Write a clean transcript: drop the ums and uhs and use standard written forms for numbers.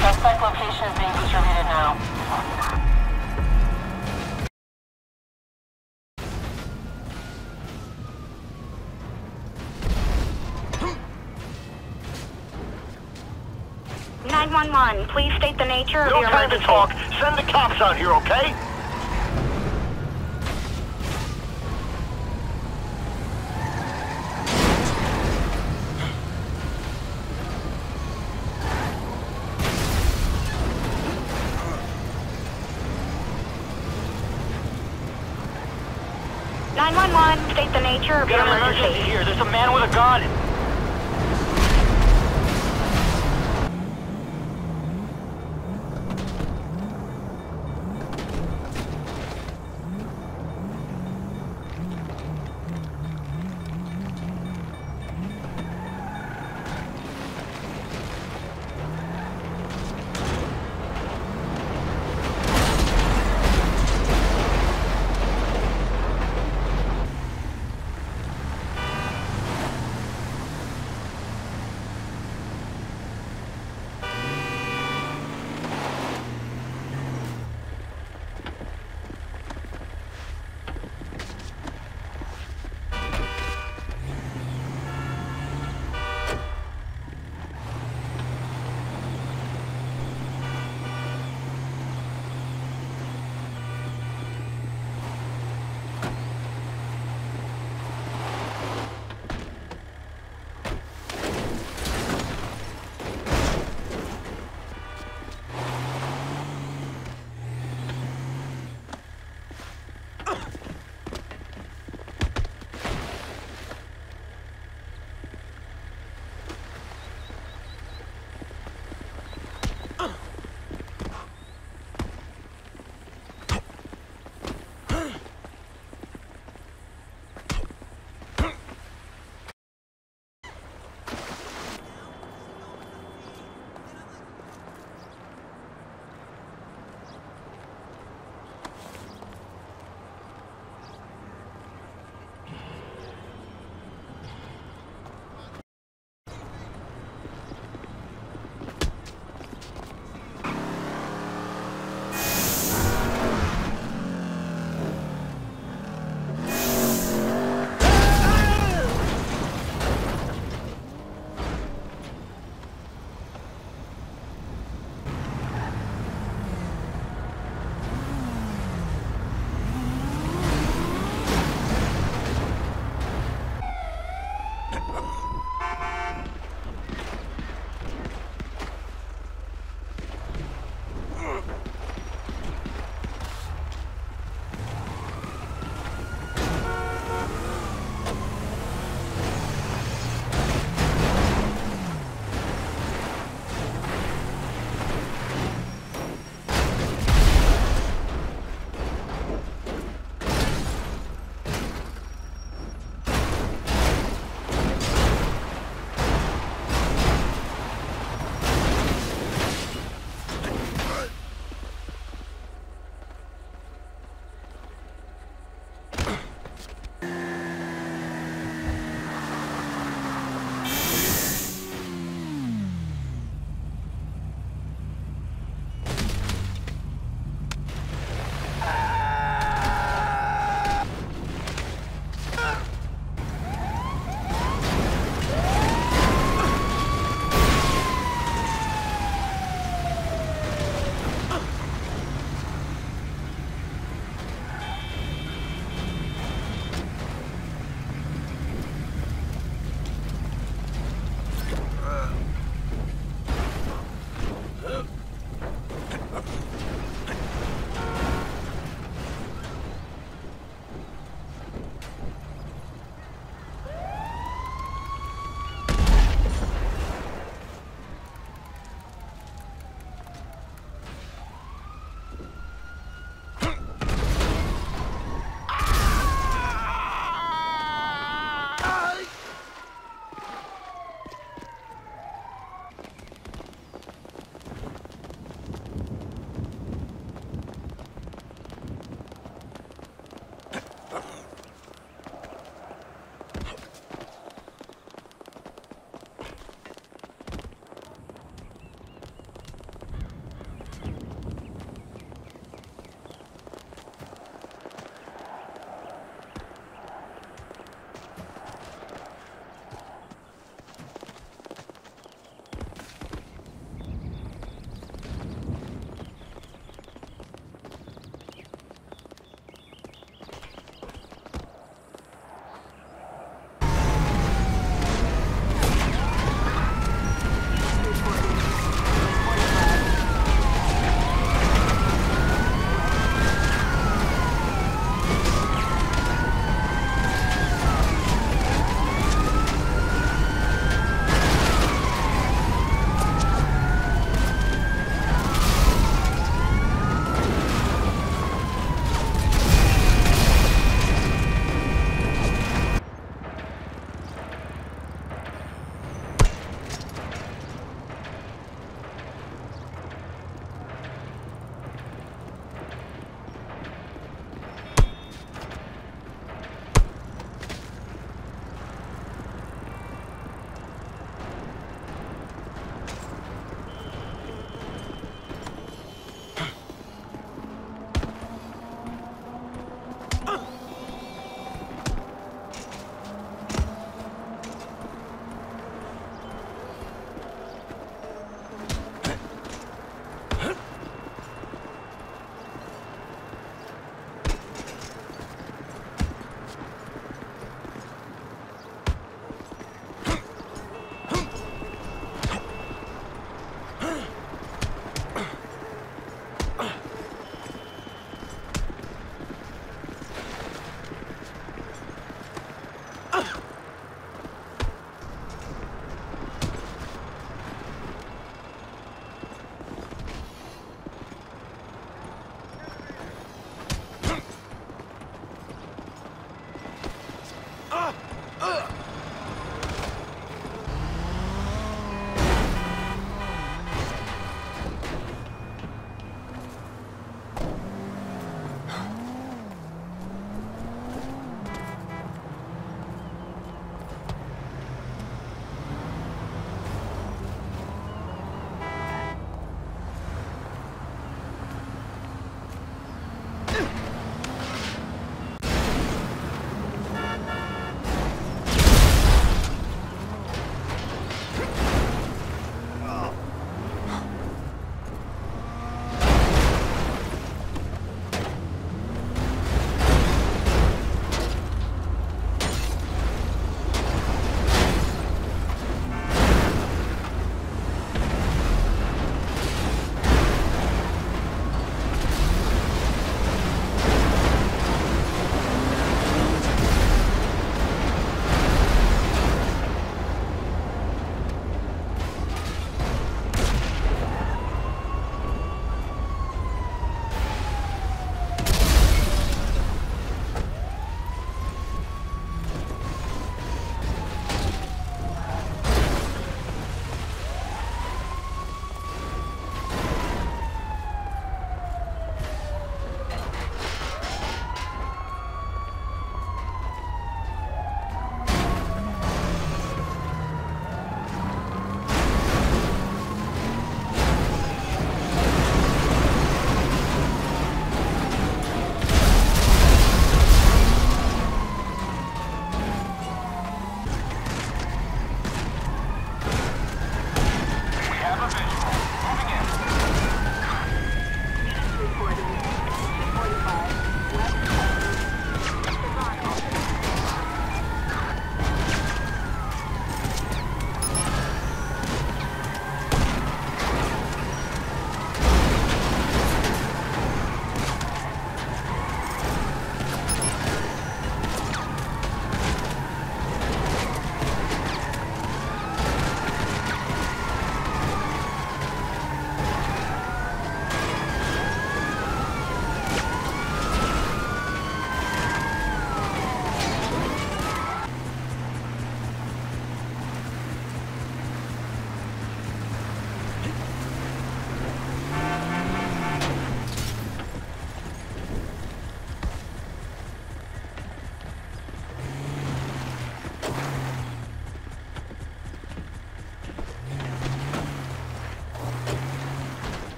Suspect location is being distributed now. (911, please state the nature of your emergency. No time to talk. Send the cops out here, okay? State the nature of your emergency. Here, there's a man with a gun.